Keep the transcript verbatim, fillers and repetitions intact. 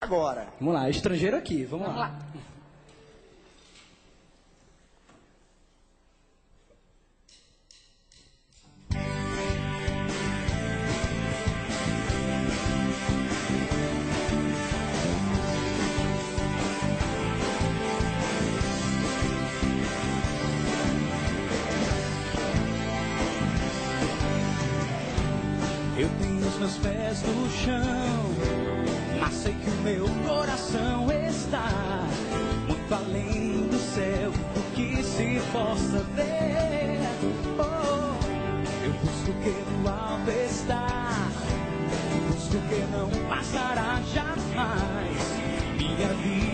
Agora. Vamos lá, estrangeiro aqui, vamos, vamos lá. lá. Eu tenho os meus pés no chão, mas sei que o meu coração está muito além do céu, do que se possa ver. Oh, eu busco o que no alto está, busco o que não passará jamais. Minha vida